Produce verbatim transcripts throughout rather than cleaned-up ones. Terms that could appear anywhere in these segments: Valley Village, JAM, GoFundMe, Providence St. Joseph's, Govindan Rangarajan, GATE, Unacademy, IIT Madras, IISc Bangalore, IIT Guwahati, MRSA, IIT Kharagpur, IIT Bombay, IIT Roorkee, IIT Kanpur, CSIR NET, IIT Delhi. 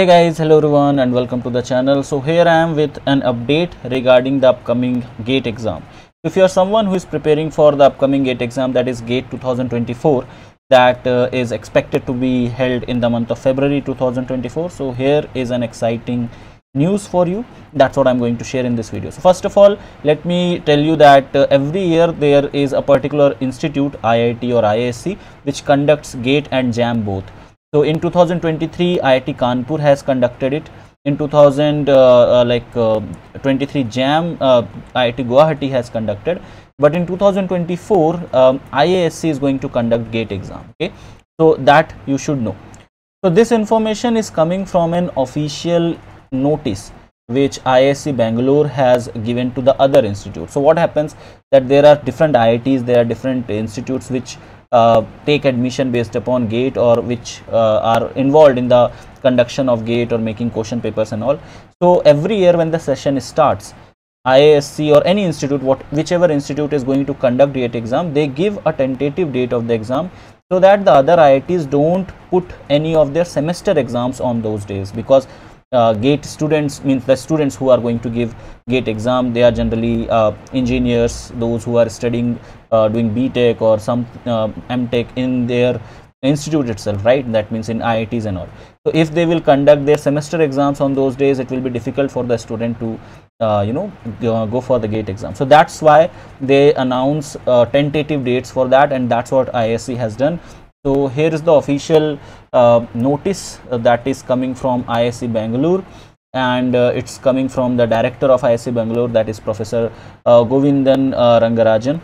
Hey guys, hello everyone and welcome to the channel. So here I am with an update regarding the upcoming GATE exam. If you are someone who is preparing for the upcoming GATE exam, that is GATE twenty twenty-four, that uh, is expected to be held in the month of February twenty twenty-four. So here is an exciting news for you. That's what I'm going to share in this video. So first of all, let me tell you that uh, every year there is a particular institute, I I T or I I S c, which conducts GATE and JAM both. So in two thousand twenty-three, I I T Kanpur has conducted it. In two thousand uh, uh, like uh, twenty-three, JAM uh, I I T Guwahati has conducted. But in two thousand twenty-four, um, I I S c is going to conduct GATE exam. Okay, so that you should know. So this information is coming from an official notice which I I S c Bangalore has given to the other institute. So what happens that there are different I I Ts, there are different institutes which Uh, take admission based upon GATE or which uh, are involved in the conduction of GATE or making question papers and all. So every year when the session starts, I I S c or any institute, what whichever institute is going to conduct GATE exam, they give a tentative date of the exam so that the other I I Ts don't put any of their semester exams on those days, because Uh, GATE students means the students who are going to give GATE exam, they are generally uh, engineers, those who are studying uh, doing B tech or some uh, M tech in their institute itself, right? That means in I I Ts and all. So if they will conduct their semester exams on those days, it will be difficult for the student to uh, you know go, go for the GATE exam. So that's why they announce uh, tentative dates for that, and that's what I I S c has done. So here is the official uh, notice uh, that is coming from I I S c Bangalore, and uh, it's coming from the director of I I S c Bangalore, that is Professor uh, Govindan uh, Rangarajan.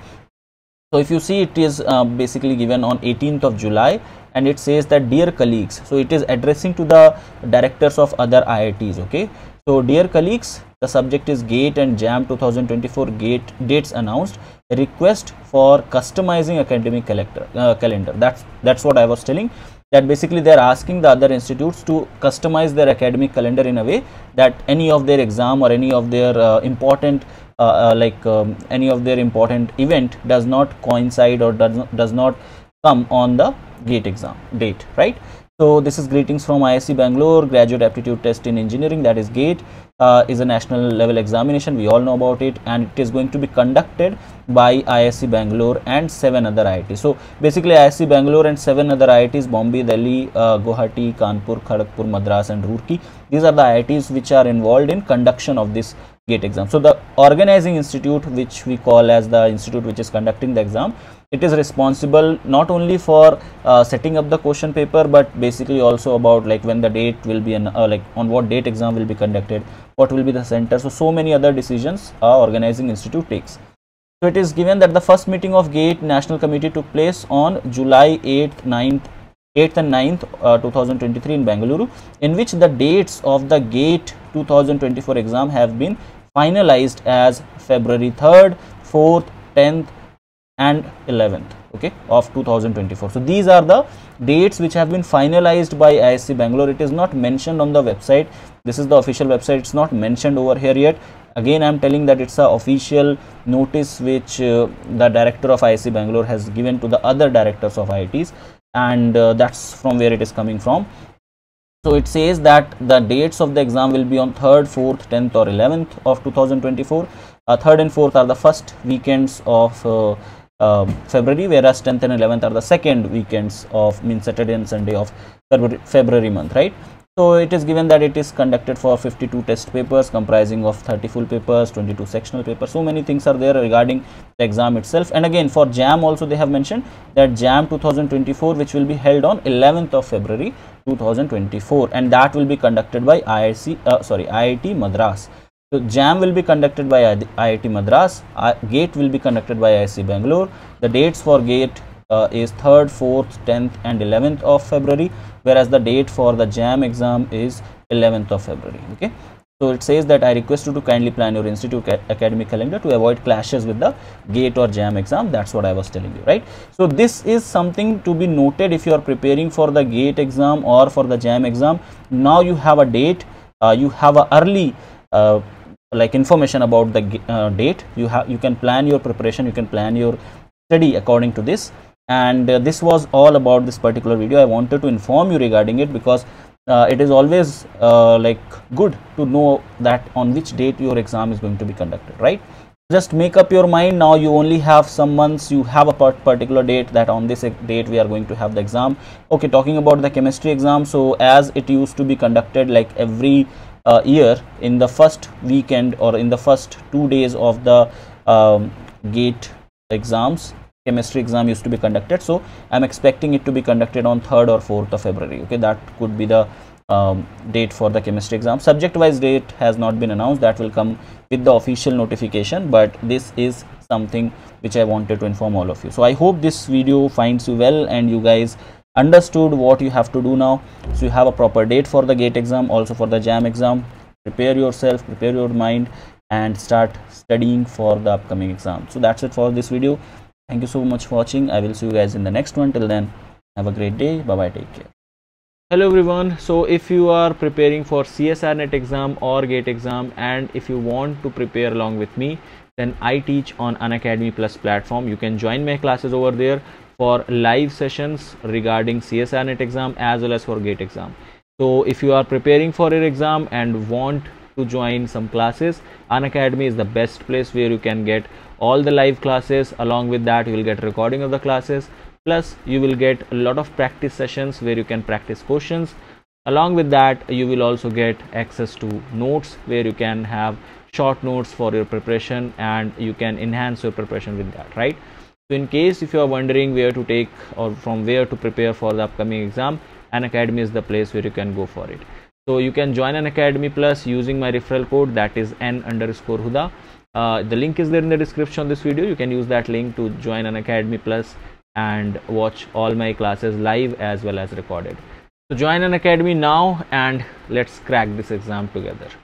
So if you see, it is uh, basically given on eighteenth of July, and it says that dear colleagues, so it is addressing to the directors of other I I Ts. Okay, so dear colleagues, the subject is GATE and JAM twenty twenty-four GATE dates announced. A request for customizing academic collector, uh, calendar. That's that's what I was telling, that basically they are asking the other institutes to customize their academic calendar in a way that any of their exam or any of their uh, important uh, uh, like um, any of their important event does not coincide or does not, does not come on the GATE exam date, right? So this is greetings from I I S c Bangalore. Graduate aptitude test in engineering, that is GATE, uh, is a national level examination. We all know about it, and it is going to be conducted by I I S c Bangalore and seven other I I Ts. So basically I I S c Bangalore and seven other I I Ts, Bombay, Delhi, uh, Guwahati, Kanpur, Kharagpur, Madras and Roorkee. These are the I I Ts which are involved in conduction of this GATE exam. So the organizing institute, which we call as the institute which is conducting the exam, it is responsible not only for uh, setting up the question paper, but basically also about like when the date will be, an, uh, like on what date exam will be conducted, what will be the center. So, so many other decisions our organizing institute takes. So, it is given that the first meeting of GATE National Committee took place on July eighth and ninth, two thousand twenty-three in Bengaluru, in which the dates of the GATE twenty twenty-four exam have been finalized as February third, fourth, tenth and eleventh, okay, of two thousand twenty-four. So these are the dates which have been finalized by I I S c Bangalore. It is not mentioned on the website. This is the official website. It's not mentioned over here yet. Again, I'm telling that it's a official notice which uh, the director of I I S c Bangalore has given to the other directors of I I Ts, and uh, that's from where it is coming from. So it says that the dates of the exam will be on third, fourth, tenth or eleventh of two thousand twenty-four. Uh, third and fourth are the first weekends of uh, Uh, February, whereas tenth and eleventh are the second weekends of, means Saturday and Sunday of February, February month, right? So it is given that it is conducted for fifty-two test papers comprising of thirty full papers, twenty-two sectional papers. So many things are there regarding the exam itself. And again for JAM also, they have mentioned that JAM twenty twenty-four, which will be held on eleventh of February two thousand twenty-four, and that will be conducted by I I T, uh, sorry, I I T Madras. So JAM will be conducted by I I T Madras, GATE will be conducted by I I S c Bangalore. The dates for GATE uh, is third, fourth, tenth and eleventh of February, whereas the date for the JAM exam is eleventh of February, okay. So it says that I request you to kindly plan your institute academic calendar to avoid clashes with the GATE or JAM exam. That's what I was telling you, right? So this is something to be noted if you are preparing for the GATE exam or for the JAM exam. Now you have a date, uh, you have a early uh, like information about the uh, date. You have, you can plan your preparation, you can plan your study according to this. And uh, this was all about this particular video. I wanted to inform you regarding it because uh, it is always uh, like good to know that on which date your exam is going to be conducted, right? Just make up your mind. Now you only have some months, you have a particular date that on this date we are going to have the exam. Okay, talking about the chemistry exam, so as it used to be conducted like every uh, year in the first weekend or in the first two days of the um, GATE exams, chemistry exam used to be conducted. So I'm expecting it to be conducted on third or fourth of February. Okay, that could be the Um, date for the chemistry exam. Subject wise date has not been announced, that will come with the official notification, but this is something which I wanted to inform all of you. So I hope this video finds you well and you guys understood what you have to do now. So you have a proper date for the GATE exam, also for the JAM exam. Prepare yourself, prepare your mind and start studying for the upcoming exam. So that's it for this video. Thank you so much for watching. I will see you guys in the next one. Till then, have a great day. Bye bye, take care. Hello everyone. So if you are preparing for C S I R NET exam or GATE exam and if you want to prepare along with me, then I teach on Unacademy Plus platform. You can join my classes over there for live sessions regarding C S I R NET exam as well as for GATE exam. So if you are preparing for your exam and want to join some classes, Unacademy is the best place where you can get all the live classes. Along with that, you will get recording of the classes. Plus, you will get a lot of practice sessions where you can practice questions. Along with that, you will also get access to notes where you can have short notes for your preparation and you can enhance your preparation with that, right? So in case if you are wondering where to take or from where to prepare for the upcoming exam, Unacademy is the place where you can go for it. So you can join Unacademy Plus using my referral code, that is N underscore Huda. Uh, the link is there in the description of this video. You can use that link to join Unacademy Plus and watch all my classes live as well as recorded. So join Unacademy now and let's crack this exam together.